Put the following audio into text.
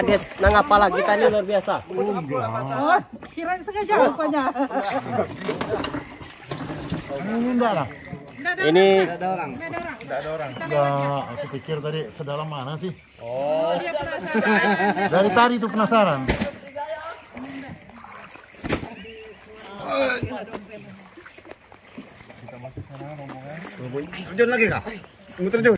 Kades nangapala kita ini luar biasa. Kirain sengaja rupanya. Ini Tidak ada orang. Enggak, aku pikir tadi sedalam mana sih? Oh. Dari tadi itu penasaran. Kita masuk sana rombongan. Terjun lagi, Kak? Mau terjun?